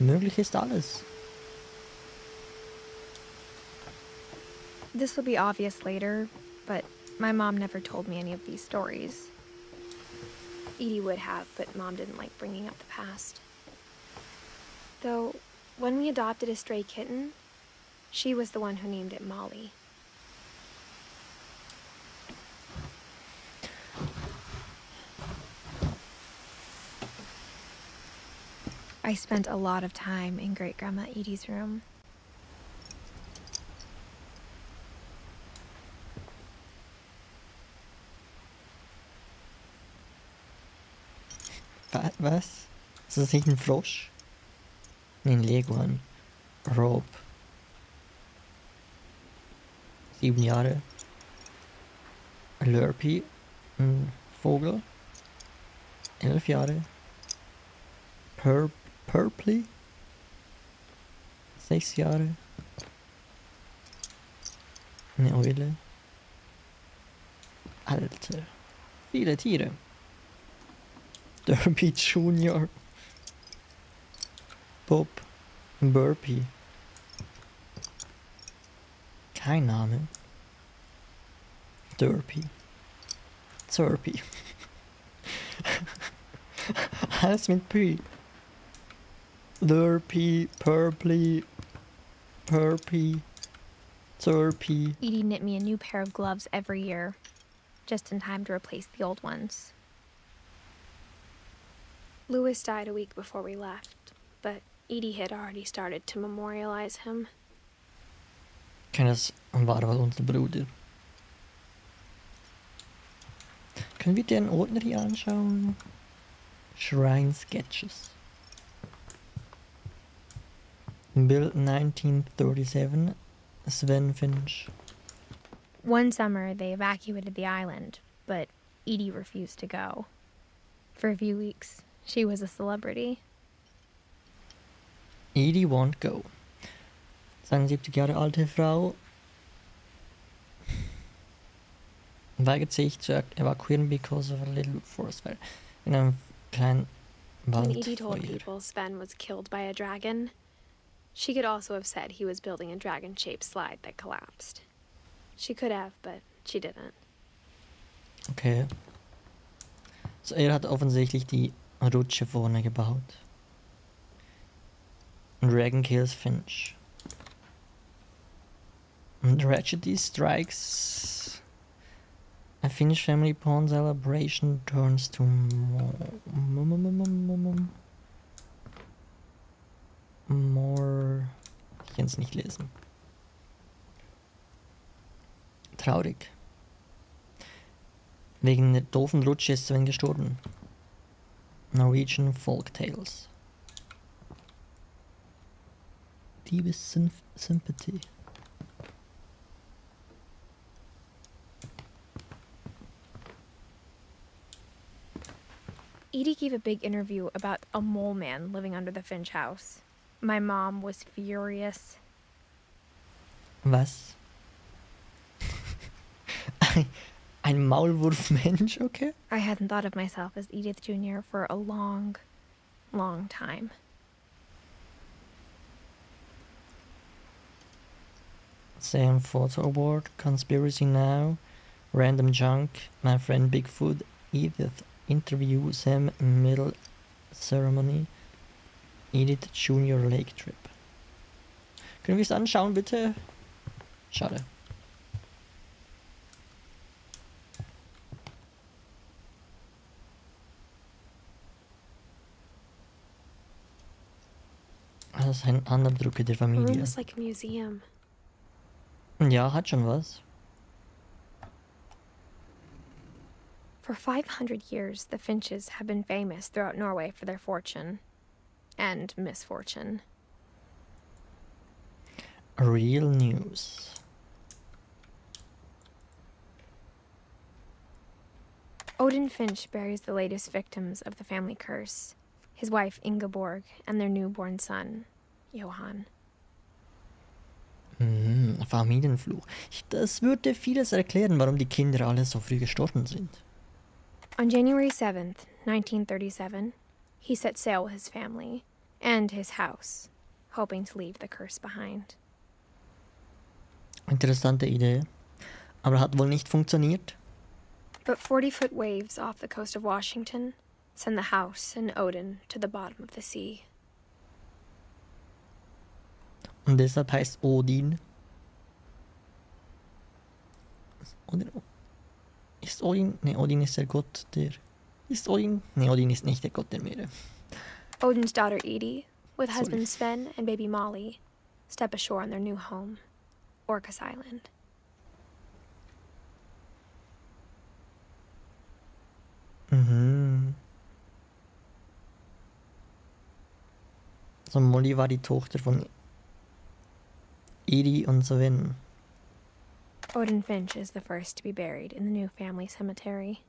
Möglich ist alles. This will be obvious later, but my mom never told me any of these stories. Edie would have, but Mom didn't like bringing up the past. Though, when we adopted a stray kitten, she was the one who named it Molly. I spent a lot of time in Great-Grandma Edie's room. Was? Ist das nicht ein Frosch? Nein, Leguan. Rob. 7 Jahre. Lurpy. Ein Vogel. 11 Jahre. Purply. 6 Jahre. Eine Eule. Alter. Viele Tiere. Derby Junior. Bob. Burpee. Kein Name. Derby. Zerpy. Alles mit P. Lurpy, Purply, Purpy, Zerpy. Edie knit me a new pair of gloves every year, just in time to replace the old ones. Lewis died a week before we left, but Edie had already started to memorialize him. Können wir den Ordner hier anschauen? Shrine Sketches. Built 1937, Sven Finch. One summer they evacuated the island, but Edie refused to go. For a few weeks. She was a celebrity. Edie won't go. 72 Jahre alte Frau weigert sich zu evakuieren because of a little forest fire. In einem kleinen Waldfeuer. When Edie told people Sven was killed by a dragon, she could also have said he was building a dragon-shaped slide that collapsed. She could have, but she didn't. Okay. So er hat offensichtlich die Rutsche vorne gebaut. Dragon kills Finch. Tragedy strikes. A Finnish family pawn celebration turns to more. Ich kann es nicht lesen. Traurig. Wegen der doofen Rutsche ist Sven gestorben. Norwegian Folktales. Deepest Sympathy. Edie gave a big interview about a mole man living under the Finch house. My mom was furious. Was? Ein Maulwurfmensch, okay? I hadn't thought of myself as Edith Jr. for a long, long time. Sam Photo Award, Conspiracy Now, Random Junk, My Friend Bigfoot, Edith Interview, Sam Middle Ceremony, Edith Jr. Lake Trip. Können wir es anschauen, bitte? Schade. Ein Handabdruck der Familie. Ja, hat schon was. For 500 years, the Finches have been famous throughout Norway for their fortune and misfortune. Real news. Odin Finch buries the latest victims of the family curse, his wife Ingeborg and their newborn son. Johann. Familienfluch. Das würde vieles erklären, warum die Kinder alle so früh gestorben sind. On January 7th, 1937, he set sail with his family and his house, hoping to leave the curse behind. Interessante Idee, aber hat wohl nicht funktioniert. But 40-foot waves off the coast of Washington send the house and Odin to the bottom of the sea. Und deshalb heißt Odin. Ist Odin? Ne, Odin ist der Gott der... Ist Odin? Ne, Odin ist nicht der Gott der Meere. Odin's daughter Edie, with husband Sven and baby Molly, step ashore on their new home, Orcas Island. Mhm. So, Molly war die Tochter von Edie und Sven. Odin Finch is the first to be buried in the new family cemetery.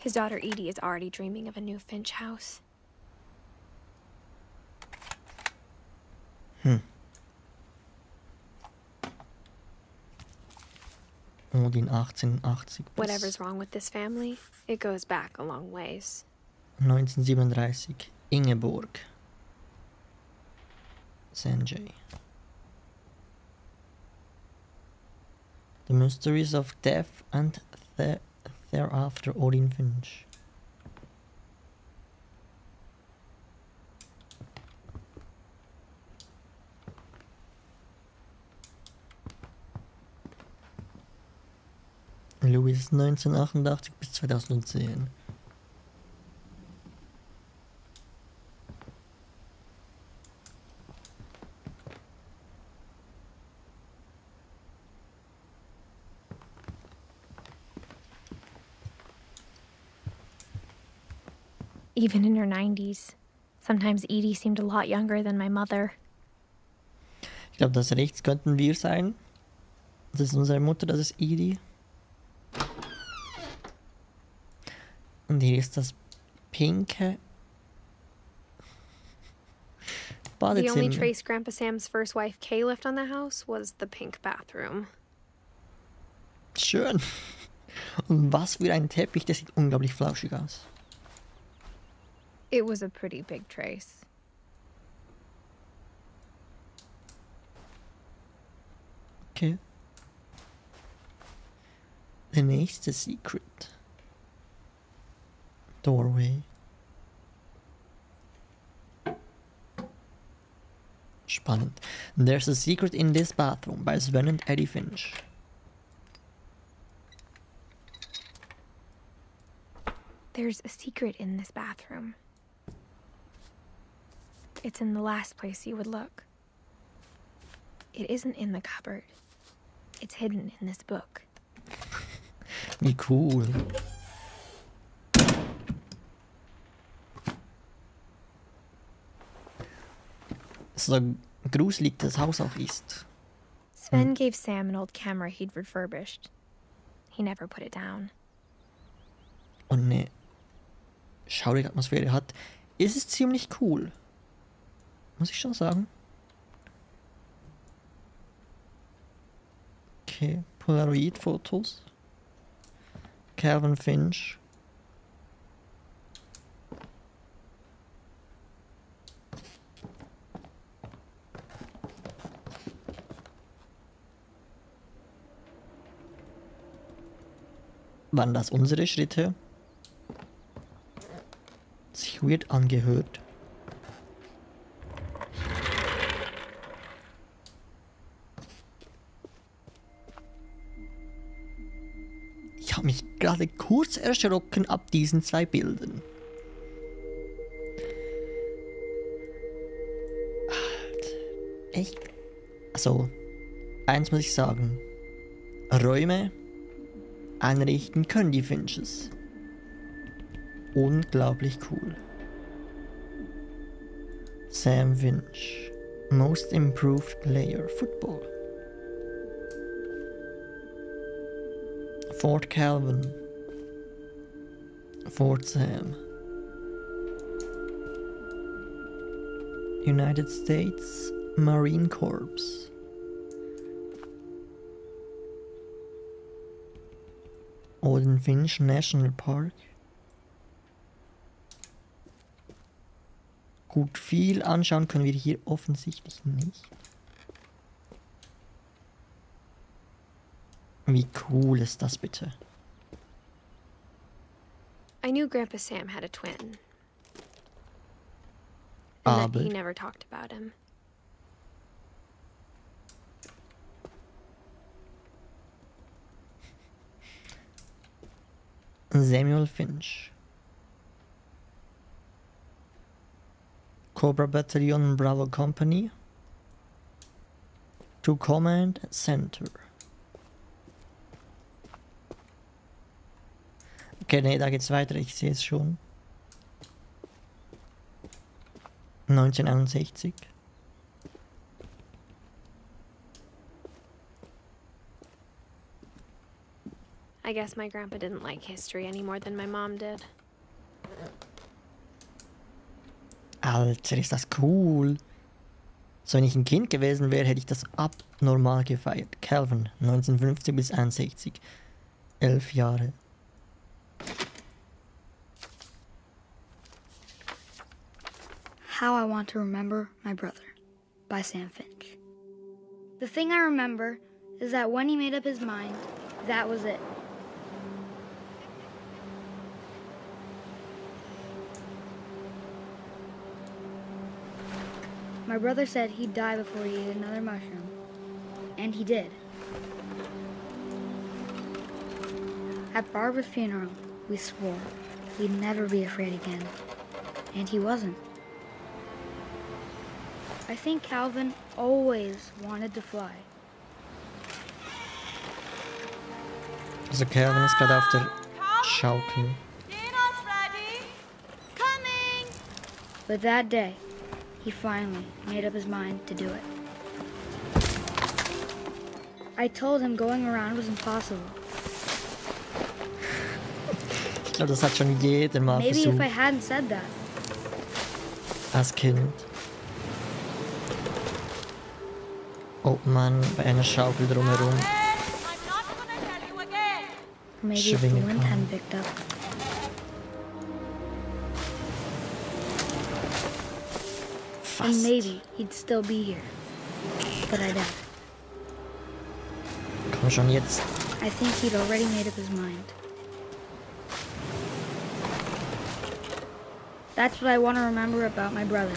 His daughter Edie is already dreaming of a new Finch house. Hm. Odin 1880. Whatever's wrong with this family, it goes back a long ways. 1937. Ingeborg. Sanjay. The Mysteries of Death and Thereafter, Odin Finch. Lewis 1988 bis 2010. Even in her 90s. Sometimes Edie seemed a lot younger than my mother. Ich glaube, das rechts könnten wir sein. Das ist unsere Mutter, das ist Edie. Und hier ist das pinke Badezimmer. The only trace Grandpa Sam's first wife Kay left on the house was the pink bathroom. Schön. Und was für ein Teppich, der sieht unglaublich flauschig aus. It was a pretty big trace. Okay. The next secret doorway. Spannend. There's a secret in this bathroom by Sven and Edith Finch. There's a secret in this bathroom. It's in the last place you would look. It isn't in the cupboard. It's hidden in this book. Wie cool. So gruselig das Haus auch ist. Sven gave Sam an old camera he'd refurbished. He never put it down. Und eine schaurige Atmosphäre hat. Ist es ziemlich cool. Muss ich schon sagen. Okay, Polaroid-Fotos. Calvin Finch. Waren das unsere Schritte? Hat sich weird angehört. Gerade kurz erschrocken ab diesen zwei Bildern. Echt? Also, eins muss ich sagen. Räume einrichten können die Finches. Unglaublich cool. Sam Finch. Most Improved Player Football. Fort Calvin, Fort Sam, United States Marine Corps. Odin Finch National Park. Gut, viel anschauen können wir hier offensichtlich nicht. Wie cool ist das bitte? I knew Grandpa Sam had a twin. Aber he never talked about him. Samuel Finch. Cobra Battalion Bravo Company to Command Center. Okay, nee, da geht's weiter, ich sehe es schon. 1961. I guess my grandpa didn't like history any more than my mom did. Alter, ist das cool. So, wenn ich ein Kind gewesen wäre, hätte ich das abnormal gefeiert. Calvin, 1950 bis 61. 11 Jahre. How I Want to Remember My Brother by Sam Finch. The thing I remember is that when he made up his mind, that was it. My brother said he'd die before he ate another mushroom, and he did. At Barbara's funeral, we swore he'd never be afraid again, and he wasn't. I think Calvin always wanted to fly. Also Calvin ist gerade auf der Schaukel. Dinner's ready. Coming. But that day, he finally made up his mind to do it. I told him going around was impossible. Ich glaube, das hat schon jeder mal versucht. Maybe if I hadn't said that. Als Kind. Oh Mann, bei einer Schaukel drumherum. Schwingen kann. And maybe he'd still be here, but I doubt it. Komm schon jetzt. I think he'd already made up his mind. That's what I want to remember about my brother.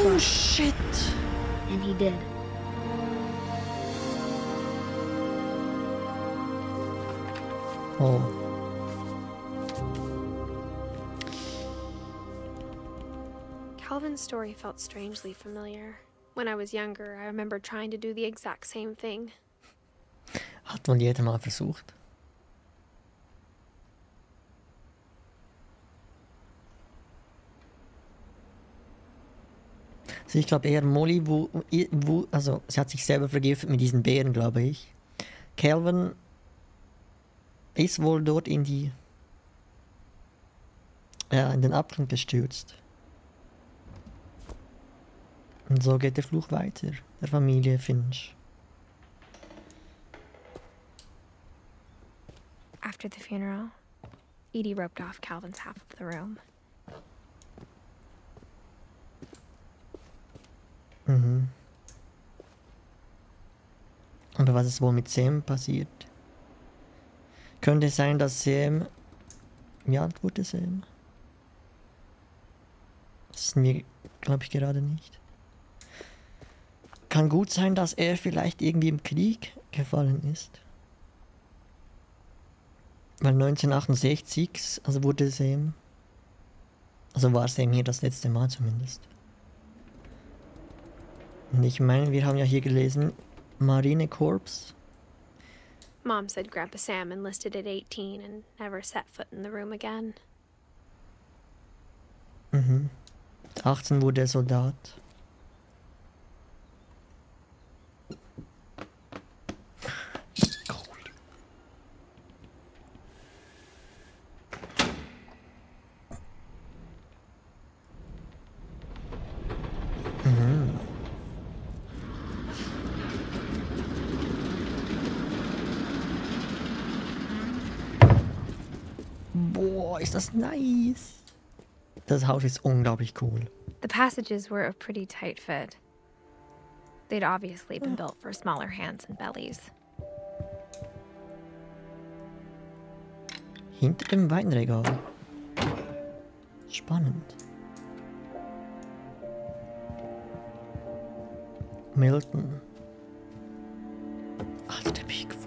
Oh shit! And he did. Oh. Calvin's story felt strangely familiar. When I was younger, I remember trying to do the exact same thing. Hat wohl jeder mal versucht. Also ich glaube eher Molly, also sie hat sich selber vergiftet mit diesen Beeren, glaube ich. Calvin ist wohl dort in den Abgrund gestürzt. Und so geht der Fluch weiter, der Familie Finch. After the funeral, Edie roped off Calvin's half of the room. Mhm. Aber was ist wohl mit Sam passiert? Könnte es sein, dass Sam... Wie alt wurde Sam? Das wissen wir, glaube ich, gerade nicht. Kann gut sein, dass er vielleicht irgendwie im Krieg gefallen ist. Weil 1968, also wurde Sam... Also war Sam hier das letzte Mal zumindest. Und ich meine, wir haben ja hier gelesen, Marinekorps. Mom said Grandpa Sam enlisted at 18 and never set foot in the room again. Mhm. Mit 18 wurde er Soldat. Boah, ist das nice. Das Haus ist unglaublich cool. The passages were a pretty tight fit. They'd obviously been built for smaller hands and bellies. Hinter dem Weinregal. Spannend. Milton. Alter, der Peak.